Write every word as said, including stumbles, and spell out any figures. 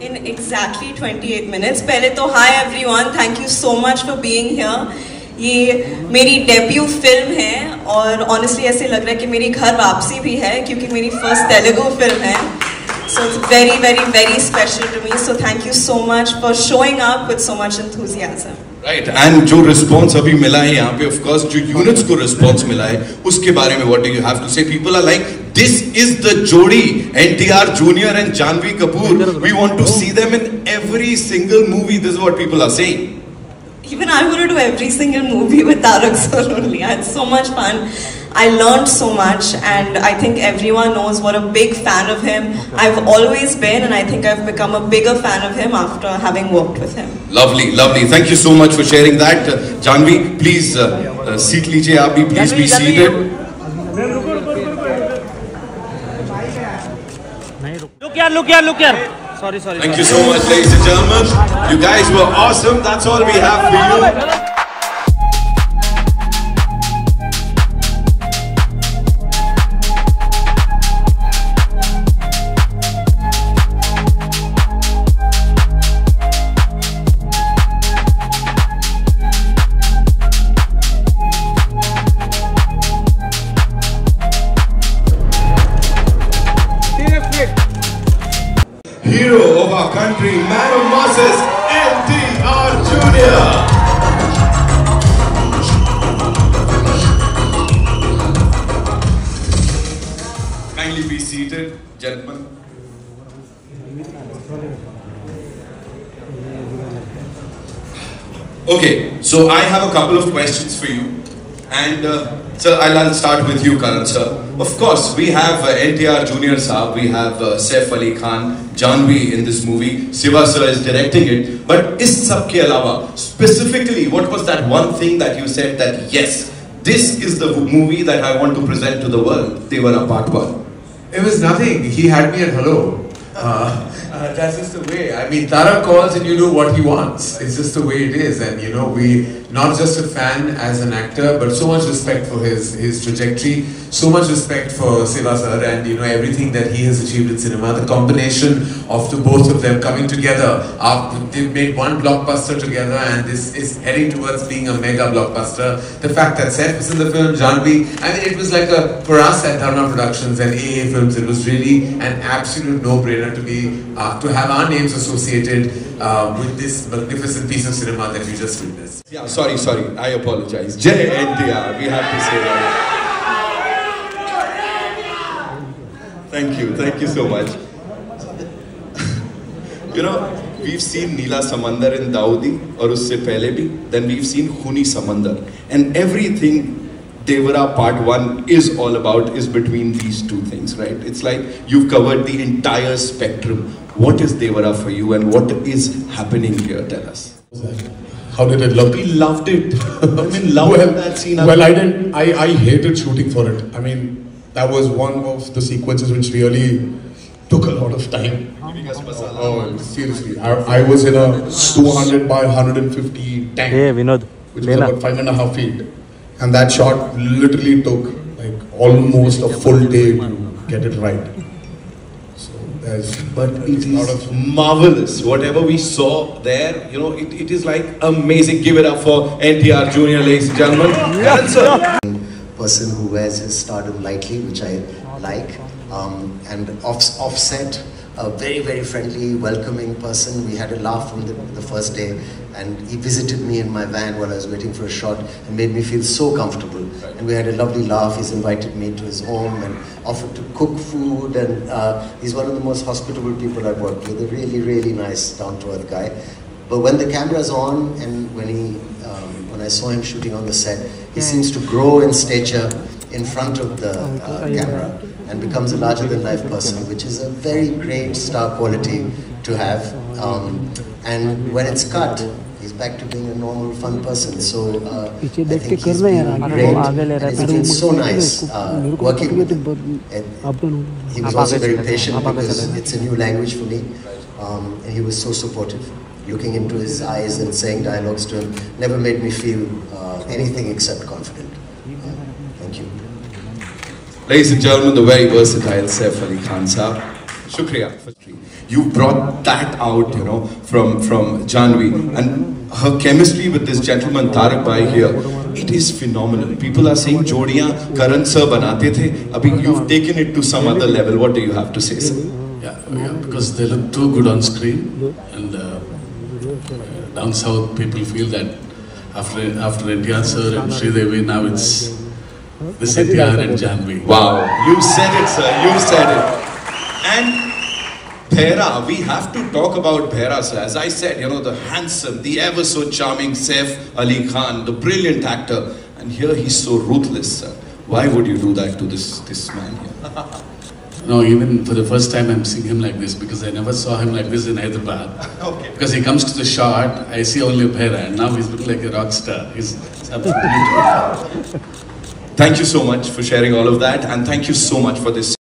in exactly twenty-eight minutes. Pehle to hi everyone, thank you so much for being here. ये मेरी debut film है और honestly ऐसे लग रहा है कि मेरी घर वापसी भी है क्योंकि मेरी फर्स्ट तेलुगु फिल्म है. So it's very, very, very special to me. So thank you so much for showing up with so much enthusiasm. Right, and जो response अभी मिला है यहाँ पे, of course जो units को response मिला है, उसके बारे में what do you have to say? People are like, this is the जोड़ी, N T R Junior and Janhvi Kapoor. We want to see them in every single movie. This is what people are saying. Even I want to do every single movie with Tarak sir only. I had so much fun. I learned so much, and I think everyone knows what a big fan of him I've always been, and I think I've become a bigger fan of him after having worked with him. Lovely, lovely. Thank you so much for sharing that. Uh, Janhvi, please uh, uh, seat lijiye aap bhi. Please be seated. Look here, look here, look here. Sorry, sorry. Thank sorry. you so much, ladies and gentlemen. You guys were awesome. That's all we have for you. Hero of our country, man of masses, N T R Junior. Kindly be seated, gentlemen. Okay, so I have a couple of questions for you, and uh, sir, I'll start with you, Karan sir. Of course, we have uh, N T R Junior Saab, we have uh, Saif Ali Khan, Janhvi in this movie, Sivasar is directing it. But is sab ke alawa, specifically, what was that one thing that you said that yes, this is the movie that I want to present to the world, Devara Part One? It was nothing. He had me at hello. Uh, uh, that's just the way. I mean, Tarak calls and you do what he wants. It's just the way it is. And you know, we not just a fan as an actor, but so much respect for his his trajectory, so much respect for Sivasar, and you know everything that he has achieved in cinema. The combination of the both of them coming together, after they've made one blockbuster together, and this is heading towards being a mega blockbuster. The fact that Seth was in the film, Janhvi, I mean, it was like a for us at Dharma Productions and A A Films, it was really an absolute no-brainer to be uh, to have our names associated uh, with this magnificent piece of cinema that we just witnessed. Yeah, sorry, sorry, I apologize. Jai N T R, we have to say that. Thank you, thank you so much. You know, we've seen Neela Samandar in Daudi, aur usse pehle bhi. Then we've seen Khuni Samandar, and everything Devara Part One is all about is between these two things, right? It's like you've covered the entire spectrum. What is Devara for you, and what is happening here? Tell us. How did I love it? We loved it. I mean, loved well, that scene. Well, I didn't. I I hated shooting for it. I mean, that was one of the sequences which really took a lot of time. Oh, seriously, I, I was in a two hundred by one hundred fifty tank, hey, Vinod, which was about five and a half feet. And that shot literally took like almost a full day to get it right. So there's but it is sort of marvelous. Whatever we saw there, you know, it, it is like amazing. Give it up for N T R Junior, ladies and gentlemen. Yeah. Person who wears his stardom lightly, which I like, um, and off offset. A very, very friendly, welcoming person. We had a laugh from the, the first day, and he visited me in my van while I was waiting for a shot and made me feel so comfortable. Right. And we had a lovely laugh. He's invited me to his home and offered to cook food, and uh, he's one of the most hospitable people I've worked with. A really, really nice, down-to-earth guy. But when the camera's on, and when he, um, when I saw him shooting on the set, he seems to grow in stature in front of the uh, camera, and becomes a larger-than-life person, which is a very great star quality to have. Um, and when it's cut, he's back to being a normal, fun person. So uh, I think he's been great, and it's been so nice uh, working with him. And he was also very patient because it's a new language for me. Um, and he was so supportive. Looking into his eyes and saying dialogues to him never made me feel uh, anything except confident. Uh, thank you. Ladies and gentlemen, the very versatile Saif Ali Khan Saab. Shukriya. you brought that out, you know, from, from Janhvi. And her chemistry with this gentleman, Tarak Bhai here, it is phenomenal. People are saying, Jodiyan, Karan sir banate the. Abhi, you've taken it to some other level. What do you have to say, sir? Yeah, yeah, because they look too good on screen. And uh, down south, people feel that after, after N T R sir and Sridevi, now it's the N T R and Janhvi. Wow, you said it, sir. You said it. And Bhaira, we have to talk about Bhaira, sir. As I said, you know, the handsome, the ever so charming Saif Ali Khan, the brilliant actor. And here he's so ruthless, sir. Why would you do that to this, this man here? No, even for the first time I'm seeing him like this, because I never saw him like this in Hyderabad. Okay. Because he comes to the shot, I see only Bhaira, and now he's looking like a rock star. He's absolutely beautiful. Thank you so much for sharing all of that, and thank you so much for this.